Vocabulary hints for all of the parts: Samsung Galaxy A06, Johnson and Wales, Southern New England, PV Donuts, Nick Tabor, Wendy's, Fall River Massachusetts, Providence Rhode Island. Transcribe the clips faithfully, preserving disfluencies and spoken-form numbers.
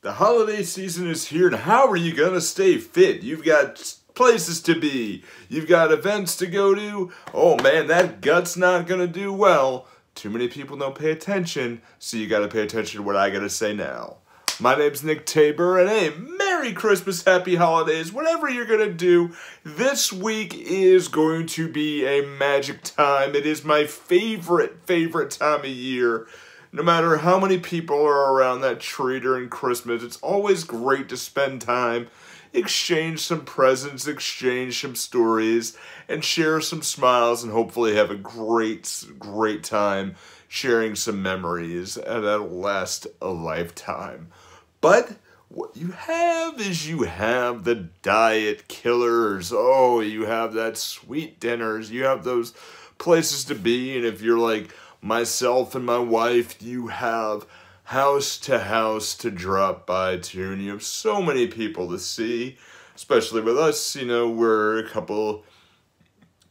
The holiday season is here, and how are you going to stay fit? You've got places to be. You've got events to go to. Oh, man, that gut's not going to do well. Too many people don't pay attention, so you got to pay attention to what I got to say now. My name's Nick Tabor, and hey, Merry Christmas, Happy Holidays, whatever you're going to do. This week is going to be a magic time. It is my favorite, favorite time of year. No matter how many people are around that tree during Christmas, it's always great to spend time, exchange some presents, exchange some stories, and share some smiles and hopefully have a great, great time sharing some memories that'll last a lifetime. But what you have is you have the diet killers. Oh, you have that sweet dinners. You have those places to be, and if you're like myself and my wife, you have house to house to drop by to, and you have so many people to see, especially with us, you know, we're a couple,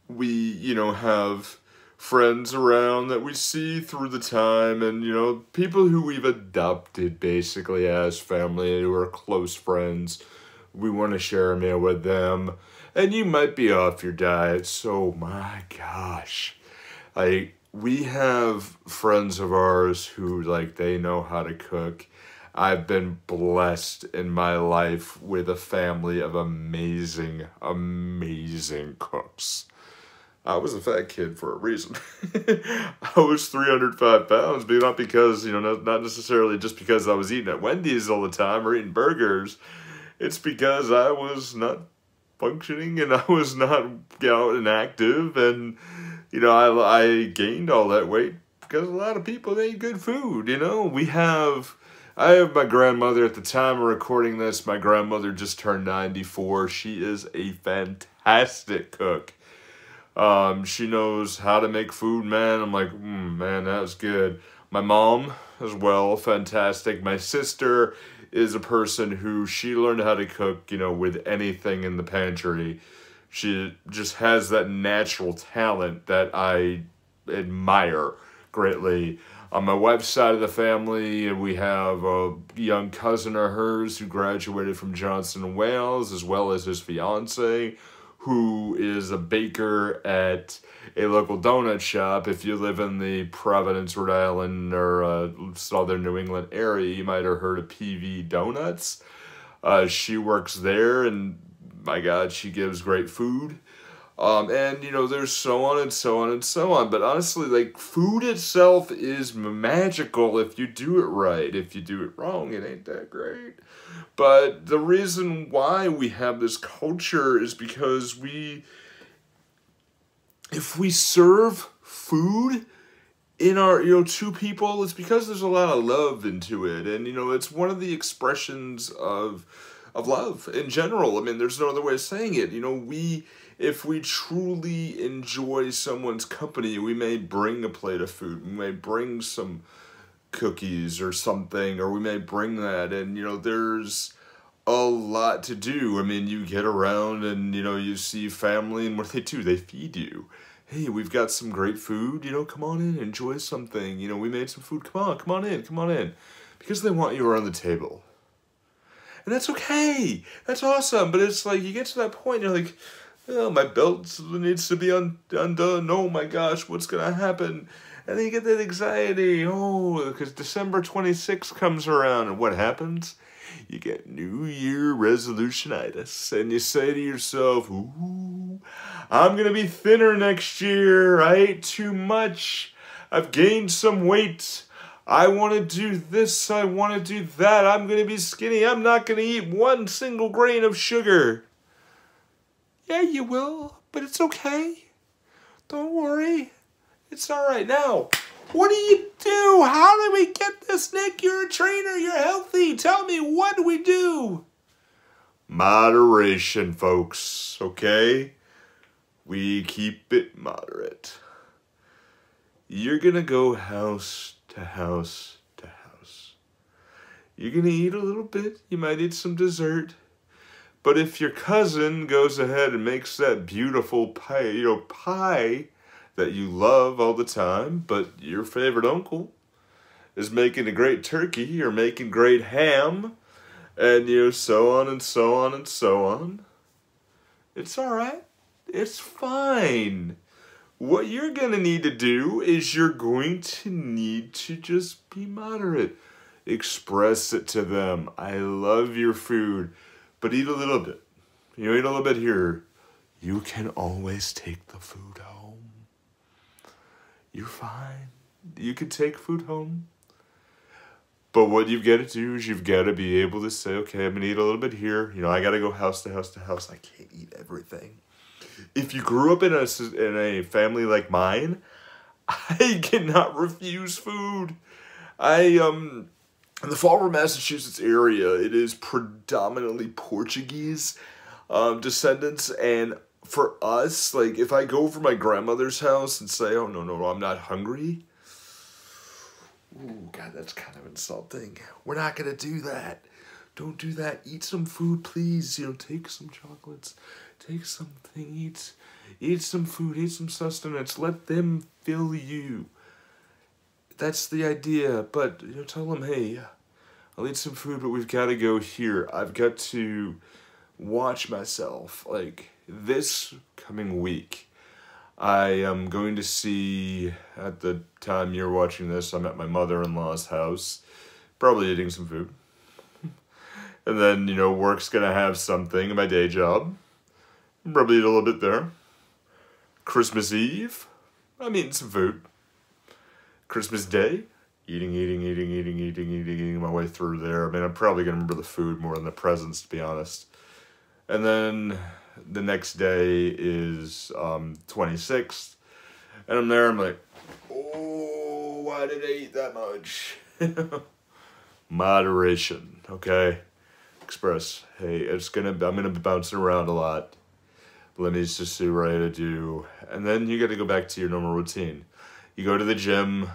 we, you know, have friends around that we see through the time, and, you know, people who we've adopted basically as family, who are close friends, we want to share a meal with them, and you might be off your diet, so my gosh, I... We have friends of ours who, like, they know how to cook. I've been blessed in my life with a family of amazing, amazing cooks. I was a fat kid for a reason. I was three hundred five pounds, but not because, you know, not necessarily just because I was eating at Wendy's all the time or eating burgers. It's because I was not functioning and I was not out and active, and you know, I, I gained all that weight because a lot of people, they eat good food, you know. We have, I have my grandmother at the time of recording this. My grandmother just turned ninety-four. She is a fantastic cook. Um, she knows how to make food, man. I'm like, mm, man, that was good. My mom as well, fantastic. My sister is a person who, she learned how to cook, you know, with anything in the pantry. She just has that natural talent that I admire greatly. On my wife's side of the family, we have a young cousin of hers who graduated from Johnson and Wales, as well as his fiance, who is a baker at a local donut shop. If you live in the Providence, Rhode Island, or uh, Southern New England area, you might have heard of P V Donuts. Uh, she works there, and my God, she gives great food. Um, and, you know, there's so on and so on and so on. But honestly, like, food itself is magical if you do it right. If you do it wrong, it ain't that great. But the reason why we have this culture is because we, if we serve food in our, you know, to people, it's because there's a lot of love into it. And, you know, it's one of the expressions of of love in general. I mean, there's no other way of saying it. You know, we, if we truly enjoy someone's company, we may bring a plate of food, we may bring some cookies or something, or we may bring that, and, you know, there's a lot to do. I mean, you get around and, you know, you see family, and what do they do? They feed you. Hey, we've got some great food, you know, come on in, enjoy something. You know, we made some food, come on, come on in, come on in. Because they want you around the table. And that's okay. That's awesome. But it's like, you get to that point, you're like, oh, my belt needs to be un undone. Oh my gosh, what's going to happen? And then you get that anxiety. Oh, because December twenty-sixth comes around, and what happens? You get New Year resolution-itis. And you say to yourself, ooh, I'm going to be thinner next year. I ate too much. I've gained some weight. I want to do this, I want to do that, I'm going to be skinny, I'm not going to eat one single grain of sugar. Yeah, you will, but it's okay. Don't worry. It's all right. Now, what do you do? How do we get this, Nick? You're a trainer, you're healthy. Tell me, what do we do? Moderation, folks, okay? We keep it moderate. You're going to go house to house to house. You're gonna eat a little bit, you might eat some dessert, but if your cousin goes ahead and makes that beautiful pie, you know, pie that you love all the time, but your favorite uncle is making a great turkey or making great ham, and you know, so on and so on and so on. It's alright. It's fine. What you're going to need to do is you're going to need to just be moderate. Express it to them. I love your food, but eat a little bit. You eat a little bit here. You can always take the food home. You're fine. You can take food home. But what you've got to do is you've got to be able to say, okay, I'm going to eat a little bit here. You know, I got to go house to house to house. I can't eat everything. If you grew up in a, in a family like mine, I cannot refuse food. I, um, in the Fall River, Massachusetts area, it is predominantly Portuguese um, descendants. And for us, like, if I go over my grandmother's house and say, oh, no, no, no, I'm not hungry. Ooh, God, that's kind of insulting. We're not going to do that. Don't do that. Eat some food, please. You know, take some chocolates. Take something. Eat, eat some food. Eat some sustenance. Let them fill you. That's the idea. But, you know, tell them, hey, I'll eat some food, but we've got to go here. I've got to watch myself. Like, this coming week, I am going to see, at the time you're watching this, I'm at my mother-in-law's house, probably eating some food. And then, you know, work's going to have something in my day job. Probably eat a little bit there. Christmas Eve, I'm eating some food. Christmas Day, eating, eating, eating, eating, eating, eating, eating my way through there. I mean, I'm probably going to remember the food more than the presents, to be honest. And then the next day is um, twenty-sixth, and I'm there, I'm like, oh, why did I eat that much? Moderation, okay? Express, hey, it's gonna, I'm going to be bouncing around a lot. Let me just see what I had to do. And then you got to go back to your normal routine. You go to the gym.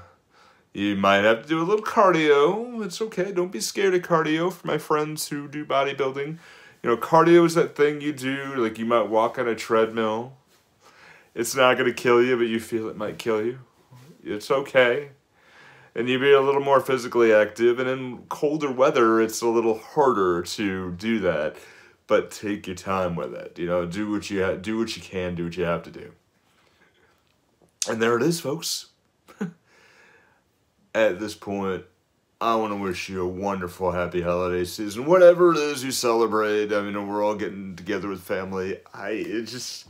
You might have to do a little cardio. It's okay. Don't be scared of cardio. For my friends who do bodybuilding, you know, cardio is that thing you do, like you might walk on a treadmill. It's not going to kill you, but you feel it might kill you. It's okay. And you be a little more physically active, and in colder weather, it's a little harder to do that. But take your time with it. You know, do what you, ha do what you can, do what you have to do. And there it is, folks. At this point, I want to wish you a wonderful, happy holiday season. Whatever it is you celebrate, I mean, we're all getting together with family. I, it just,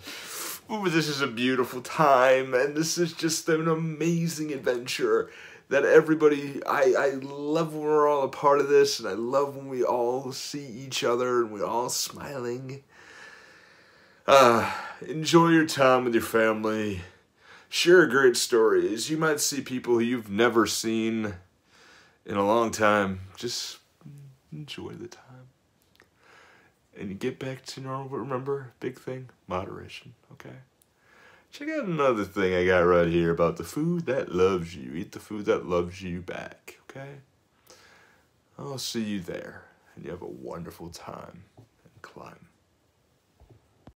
ooh, this is a beautiful time, and this is just an amazing adventure that everybody, I, I love when we're all a part of this, and I love when we all see each other, and we're all smiling. Uh, enjoy your time with your family. Share great stories. You might see people who you've never seen in a long time. Just enjoy the time. And you get back to normal, but remember, big thing, moderation, okay? Check out another thing I got right here about the food that loves you. Eat the food that loves you back, okay? I'll see you there, and you have a wonderful time and climb.